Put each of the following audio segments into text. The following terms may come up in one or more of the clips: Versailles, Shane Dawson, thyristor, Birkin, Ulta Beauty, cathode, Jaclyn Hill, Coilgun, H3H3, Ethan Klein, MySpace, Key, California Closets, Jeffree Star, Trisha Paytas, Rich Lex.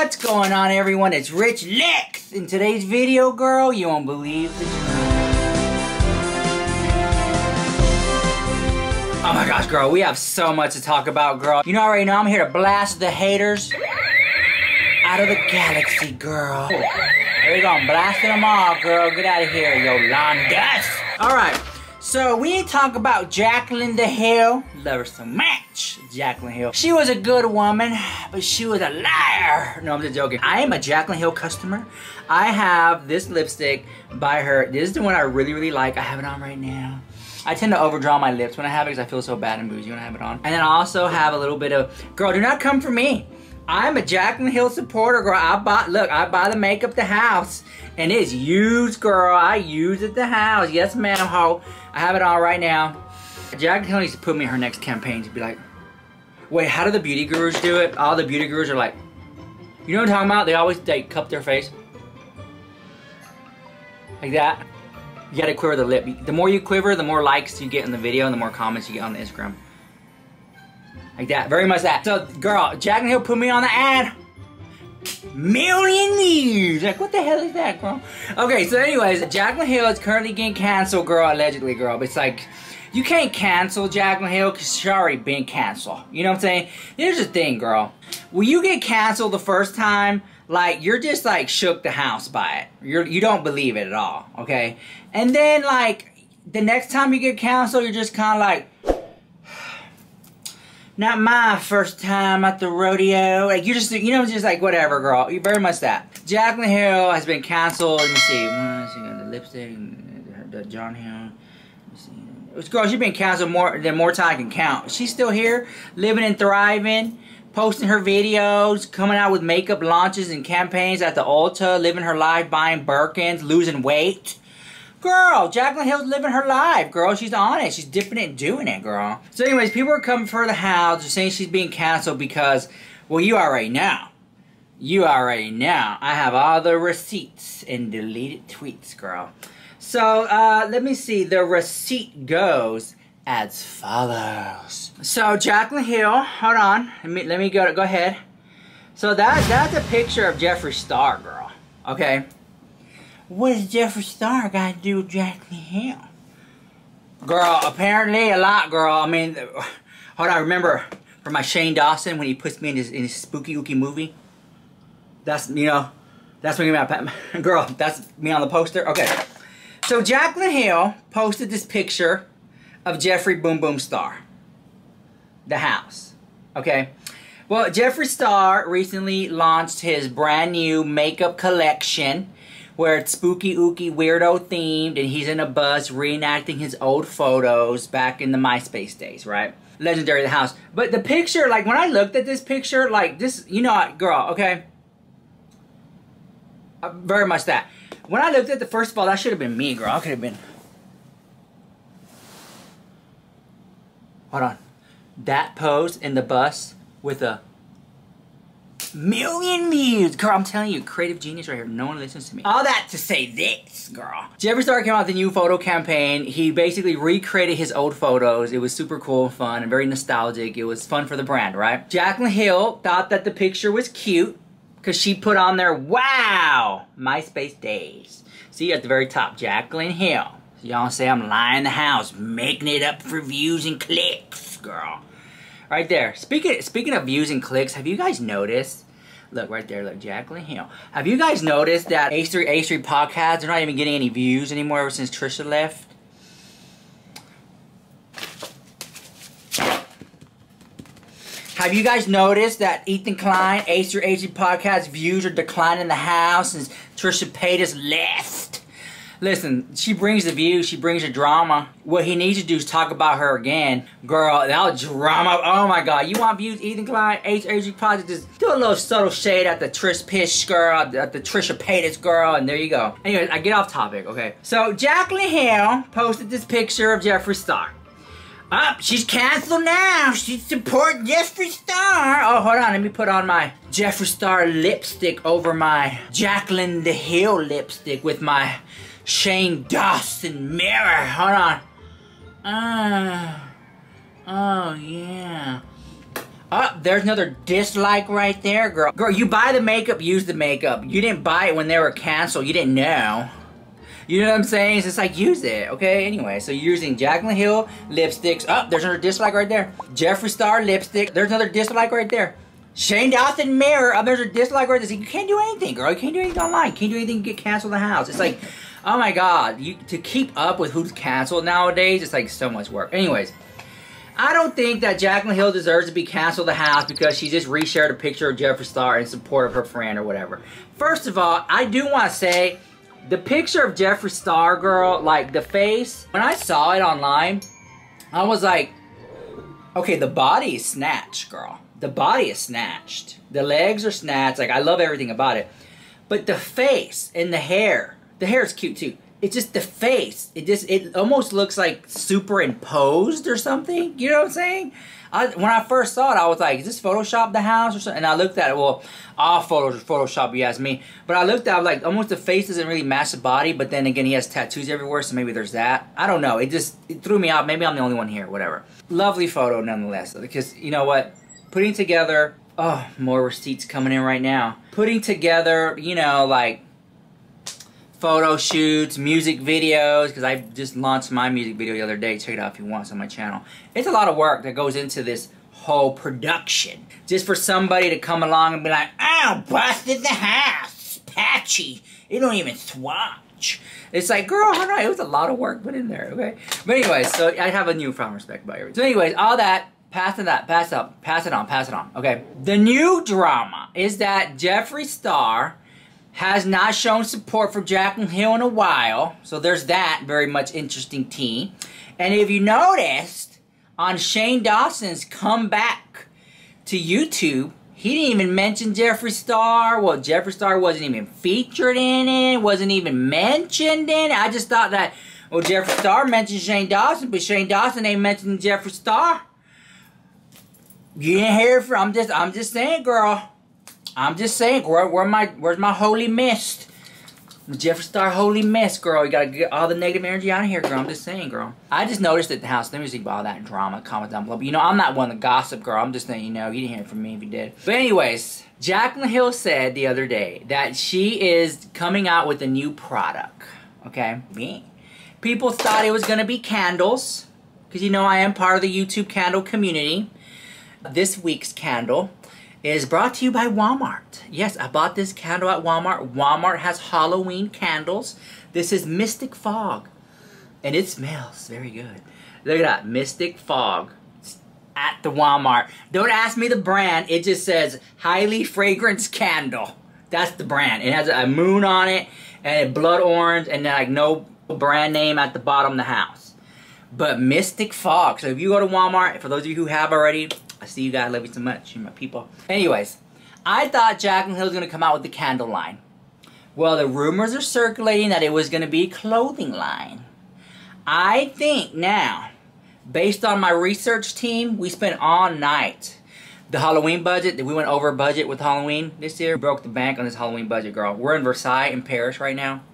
What's going on, everyone? It's Rich Lex. In today's video, girl, you won't believe the truth. Oh my gosh, girl, we have so much to talk about, girl. You know, right now I'm here to blast the haters out of the galaxy, girl. There you go, I'm blasting them all, girl. Get out of here, Yolandas. All right, so we need to talk about Jaclyn Hill. Love her so much, Jaclyn Hill. She was a good woman, but she was a liar. No, I'm just joking. I am a Jaclyn Hill customer. I have this lipstick by her. This is the one I really, really like. I have it on right now. I tend to overdraw my lips when I have it because I feel so bad and bougie when I have it on. And then I also have a little bit of, girl, do not come for me. I'm a Jaclyn Hill supporter, girl. I buy the makeup the house. And it's used, girl. I use it the house. Yes, ma'am, ho. I have it on right now. Jaclyn Hill needs to put me in her next campaign to be like, wait, how do the beauty gurus do it? All the beauty gurus are like, you know what I'm talking about? They always, they cup their face. Like that. You gotta quiver the lip. The more you quiver, the more likes you get in the video and the more comments you get on the Instagram. Like that, very much that. So, girl, Jaclyn Hill put me on the ad. Million views. Like, what the hell is that, girl? Okay, so anyways, Jaclyn Hill is currently getting canceled, girl, allegedly, girl. But it's like, you can't cancel Jaclyn Hill because she's already been canceled. You know what I'm saying? Here's the thing, girl. When you get canceled the first time, like, you're just, like, shook the house by it. You don't believe it at all, okay? And then, like, the next time you get canceled, you're just kind of like, not my first time at the rodeo. Like, you're just, you know, just like, whatever, girl. You're very much that. Jaclyn Hill has been canceled. Let me see. The lipstick, the John Hill. Let me see. Girl, she's been canceled more time I can count. She's still here, living and thriving. Posting her videos, coming out with makeup launches and campaigns at the Ulta, living her life, buying Birkins, losing weight. Girl, Jaclyn Hill's living her life, girl. She's on it. She's dipping it and doing it, girl. So anyways, people are coming for the house. They're saying she's being canceled because, well, you already know. You already know. I have all the receipts and deleted tweets, girl. So, let me see. The receipt goes as follows. So Jaclyn Hill, hold on. Let me go ahead. So that's a picture of Jeffree Star, girl. Okay. What does Jeffree Star got to do with Jaclyn Hill? Girl, apparently a lot, girl. I mean, hold on. Remember from my Shane Dawson when he puts me in his spooky ooky movie? That's, you know, that's when my girl. That's me on the poster. Okay. So Jaclyn Hill posted this picture of Jeffree Boom Boom Star, the house, okay? Well, Jeffree Star recently launched his brand new makeup collection where it's spooky, ooky, weirdo themed, and he's in a bus reenacting his old photos back in the MySpace days, right? Legendary, the house. But the picture, like, when I looked at this picture, like, this, you know what, girl, okay? Very much that. When I looked at the, first of all, that should have been me, girl. I could have been... Hold on. That pose in the bus with a million views. Girl, I'm telling you, creative genius right here. No one listens to me. All that to say this, girl. Jeffree Star came out with a new photo campaign. He basically recreated his old photos. It was super cool and fun and very nostalgic. It was fun for the brand, right? Jaclyn Hill thought that the picture was cute because she put on there, wow, MySpace days. See, at the very top, Jaclyn Hill. Y'all say I'm lying the house, making it up for views and clicks, girl. Right there. Speaking of views and clicks, have you guys noticed? Look, right there, look, Jaclyn Hill. Have you guys noticed that H3H3 podcasts are not even getting any views anymore ever since Trisha left? Have you guys noticed that Ethan Klein, H3H3 podcast views are declining the house since Trisha Paytas left? Listen, she brings the view, she brings the drama. What he needs to do is talk about her again. Girl, that drama, oh my God. You want views, Ethan Klein, H3H3 podcast, just do a little subtle shade at the Trish Pish girl, at the Trisha Paytas girl, and there you go. Anyways, I get off topic, okay. So Jaclyn Hill posted this picture of Jeffree Star. She's canceled now. She supports Jeffree Star. Oh, hold on. Let me put on my Jeffree Star lipstick over my Jaclyn Hill lipstick with my Shane Dawson mirror. Hold on. Oh yeah. Oh, there's another dislike right there, girl. Girl, you buy the makeup, use the makeup. You didn't buy it when they were canceled. You didn't know. You know what I'm saying? It's just like, use it, okay? Anyway, so you're using Jaclyn Hill lipsticks. Oh, there's another dislike right there. Jeffree Star lipstick. There's another dislike right there. Shane Dawson mirror. Oh, there's a dislike right there. You can't do anything, girl. You can't do anything online. You can't do anything. You get canceled in the house. It's like, oh my God. To keep up with who's canceled nowadays, it's like so much work. Anyways. I don't think that Jaclyn Hill deserves to be canceled the house because she just reshared a picture of Jeffree Star in support of her friend or whatever. First of all, I do want to say the picture of Jeffree Star, girl, like the face, when I saw it online, I was like, okay, the body is snatched, girl. The body is snatched. The legs are snatched. Like, I love everything about it. But the face and the hair is cute too. It's just the face. It almost looks like superimposed or something. You know what I'm saying? When I first saw it, I was like, is this Photoshop the house or something? And I looked at it. Well, all photos are Photoshop, you ask me. But I looked at it, I was like, almost the face doesn't really match the body. But then again, he has tattoos everywhere, so maybe there's that. I don't know. It threw me off. Maybe I'm the only one here, whatever. Lovely photo nonetheless. Because you know what? Putting together, oh, more receipts coming in right now. Putting together, you know, like, photo shoots, music videos, because I just launched my music video the other day. Check it out if you want, it's on my channel. It's a lot of work that goes into this whole production. Just for somebody to come along and be like, oh, busted the house, patchy. It don't even swatch. It's like, girl, all right, it was a lot of work put in there, okay? But anyway, so I have a newfound respect about everything. So anyways, all that, pass it on, okay? The new drama is that Jeffree Star has not shown support for Jaclyn Hill in a while. So there's that very much interesting tea. And if you noticed, on Shane Dawson's comeback to YouTube, he didn't even mention Jeffree Star. Well, Jeffree Star wasn't even featured in it, wasn't even mentioned in it. I just thought that, well, Jeffree Star mentioned Shane Dawson, but Shane Dawson ain't mentioned Jeffree Star. You didn't hear from, I'm just saying, girl. I'm just saying, where's my holy mist? Jeffree Star holy mist, girl. You gotta get all the negative energy out of here, girl. I'm just saying, girl. I just noticed at the house, let me think about all that drama, comment down below. But you know, I'm not one to gossip, girl. I'm just saying, you know, you didn't hear from me if you did. But anyways, Jaclyn Hill said the other day that she is coming out with a new product, okay? People thought it was gonna be candles, because you know I am part of the YouTube candle community. This week's candle is brought to you by Walmart. Yes, I bought this candle at Walmart. Walmart has Halloween candles. This is Mystic Fog. And it smells very good. Look at that, Mystic Fog. It's at the Walmart. Don't ask me the brand. It just says Highly Fragrance Candle. That's the brand. It has a moon on it and blood orange and like no brand name at the bottom of the house. But Mystic Fog. So if you go to Walmart, for those of you who have already, I see you guys, love you so much, you're my people. Anyways, I thought Jaclyn Hill was gonna come out with the candle line. Well, the rumors are circulating that it was gonna be a clothing line. I think now, based on my research team, we spent all night. The Halloween budget, we went over budget with Halloween this year. We broke the bank on this Halloween budget, girl. We're in Versailles in Paris right now.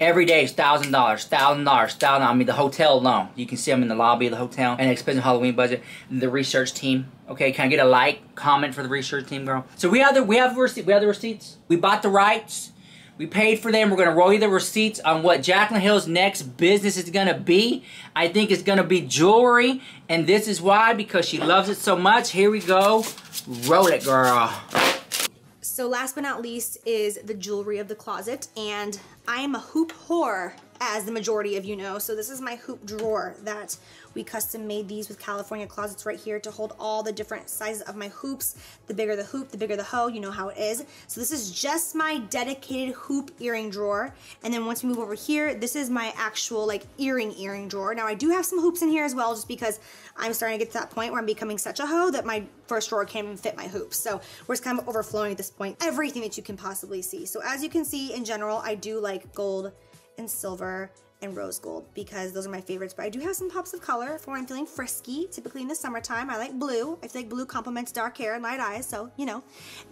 Every day, $1,000, $1,000, $1,000. I mean, the hotel alone. You can see them in the lobby of the hotel. An expensive Halloween budget. The research team. Okay, can I get a like, comment for the research team, girl? So we have the receipts. We bought the rights. We paid for them. We're gonna roll you the receipts on what Jaclyn Hill's next business is gonna be. I think it's gonna be jewelry, and this is why, because she loves it so much. Here we go. Roll it, girl. So last but not least is the jewelry of the closet, and I am a hoop whore, as the majority of you know. So this is my hoop drawer that we custom made these with California Closets right here to hold all the different sizes of my hoops. The bigger the hoop, the bigger the hoe, you know how it is. So this is just my dedicated hoop earring drawer. And then once we move over here, this is my actual like earring drawer. Now I do have some hoops in here as well, just because I'm starting to get to that point where I'm becoming such a hoe that my first drawer can't even fit my hoops. So we're just kind of overflowing at this point, everything that you can possibly see. So as you can see in general, I do like gold and silver and rose gold because those are my favorites, but I do have some pops of color for when I'm feeling frisky. Typically in the summertime, I like blue. I feel like blue complements dark hair and light eyes, so you know.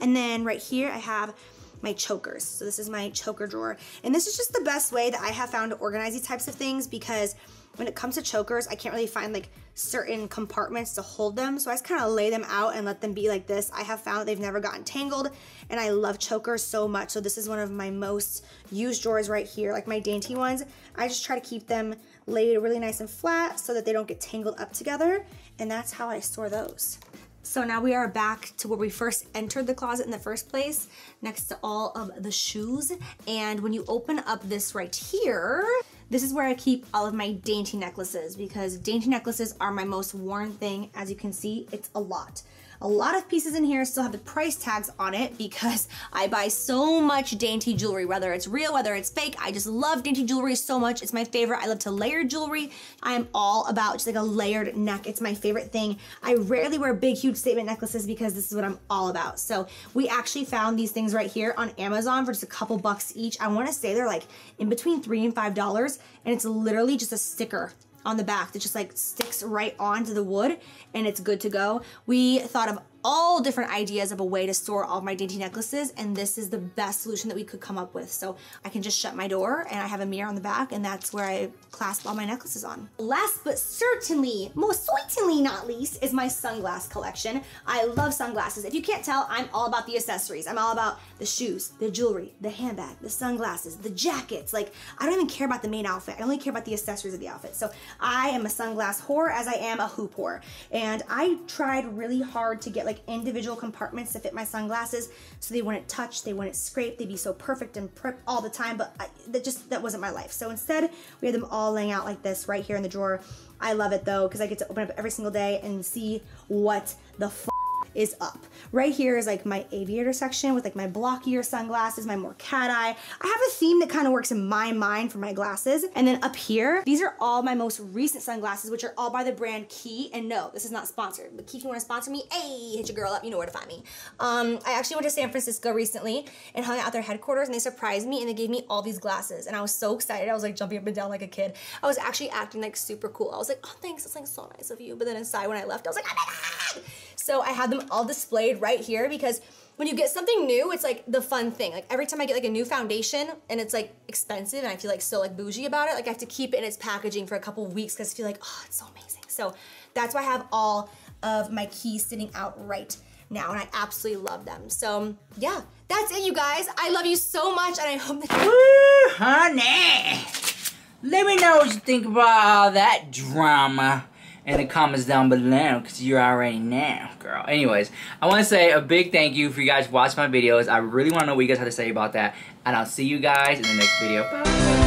And then right here, I have my chokers. So this is my choker drawer. And this is just the best way that I have found to organize these types of things because When it comes to chokers, I can't really find like certain compartments to hold them, so I just kind of lay them out and let them be like this. I have found that they've never gotten tangled, and I love chokers so much, so this is one of my most used drawers right here. Like my dainty ones, I just try to keep them laid really nice and flat so that they don't get tangled up together, and that's how I store those. So now we are back to where we first entered the closet in the first place, next to all of the shoes. And when you open up this right here, this is where I keep all of my dainty necklaces, because dainty necklaces are my most worn thing. As you can see, it's a lot. A lot of pieces in here still have the price tags on it because I buy so much dainty jewelry, whether it's real, whether it's fake. I just love dainty jewelry so much. It's my favorite. I love to layer jewelry. I am all about just like a layered neck. It's my favorite thing. I rarely wear big, huge statement necklaces because this is what I'm all about. So we actually found these things right here on Amazon for just a couple bucks each. I want to say they're like in between $3 and $5, and it's literally just a sticker on the back that just like sticks right onto the wood, and it's good to go. We thought of all different ideas of a way to store all my dainty necklaces, and this is the best solution that we could come up with. So I can just shut my door, and I have a mirror on the back, and that's where I clasp all my necklaces on. Last but certainly, most certainly not least, is my sunglass collection. I love sunglasses. If you can't tell, I'm all about the accessories. I'm all about the shoes, the jewelry, the handbag, the sunglasses, the jackets. Like, I don't even care about the main outfit. I only care about the accessories of the outfit. So I am a sunglass whore as I am a hoop whore. And I tried really hard to get like individual compartments to fit my sunglasses so they wouldn't touch, they wouldn't scrape, they'd be so perfect and prep all the time, but that wasn't my life. So instead, we had them all laying out like this right here in the drawer. I love it though, because I get to open up every single day and see what the f is up. Right here is like my aviator section with like my blockier sunglasses, my more cat eye. I have a theme that kind of works in my mind for my glasses. And then up here, these are all my most recent sunglasses, which are all by the brand Key. And no, this is not sponsored, but Key, if you want to sponsor me, hey, hit your girl up, you know where to find me. I actually went to San Francisco recently and hung out at their headquarters, and they surprised me and they gave me all these glasses. And I was so excited. I was like jumping up and down like a kid. I was actually acting like super cool. I was like, oh, thanks, it's like so nice of you. But then inside when I left, I was like, oh my God. So I had them all displayed right here, because when you get something new, it's like the fun thing. Like every time I get like a new foundation and it's like expensive and I feel like so like bougie about it, like I have to keep it in its packaging for a couple weeks because I feel like, oh, it's so amazing. So that's why I have all of my keys sitting out right now, and I absolutely love them. So yeah, that's it, you guys. I love you so much, and I hope that ooh, honey, let me know what you think about all that drama in the comments down below, because you already know, girl. Anyways, I want to say a big thank you for you guys watching my videos. I really want to know what you guys have to say about that. And I'll see you guys in the next video. Bye.